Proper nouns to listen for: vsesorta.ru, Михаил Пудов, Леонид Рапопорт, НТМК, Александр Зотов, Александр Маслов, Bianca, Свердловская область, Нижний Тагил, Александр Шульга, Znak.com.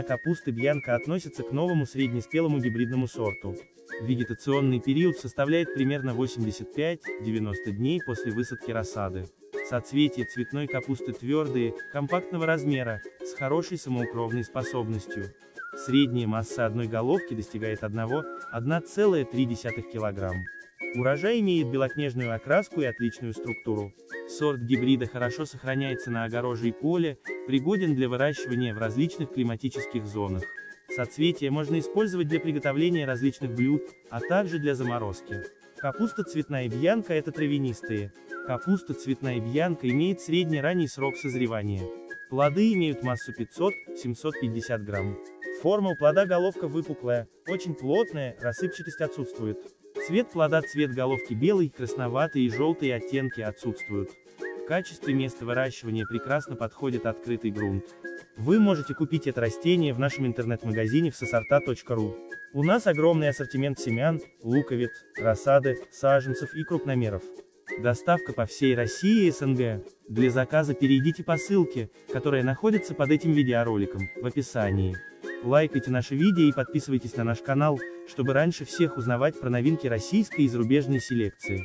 семена капусты Bianca относятся к новому среднеспелому гибридному сорту. Вегетационный период составляет примерно 85-90 дней после высадки рассады. Соцветия цветной капусты твердые, компактного размера, с хорошей самоукровной способностью. Средняя масса одной головки достигает 1,3 кг. Урожай имеет белоснежную окраску и отличную структуру. Сорт гибрида хорошо сохраняется на огороже и поле, пригоден для выращивания в различных климатических зонах. Соцветия можно использовать для приготовления различных блюд, а также для заморозки. Капуста цветная Bianca — это травянистые. Капуста цветная Bianca имеет средний-ранний срок созревания. Плоды имеют массу 500-750 грамм. Форма у плода головка выпуклая, очень плотная, рассыпчатость отсутствует. Цвет плода, цвет головки белый, красноватый и желтые оттенки отсутствуют. В качестве места выращивания прекрасно подходит открытый грунт. Вы можете купить это растение в нашем интернет-магазине vsesorta.ru. У нас огромный ассортимент семян, луковиц, рассады, саженцев и крупномеров. Доставка по всей России и СНГ. Для заказа перейдите по ссылке, которая находится под этим видеороликом, в описании. Лайкайте наши видео и подписывайтесь на наш канал, чтобы раньше всех узнавать про новинки российской и зарубежной селекции.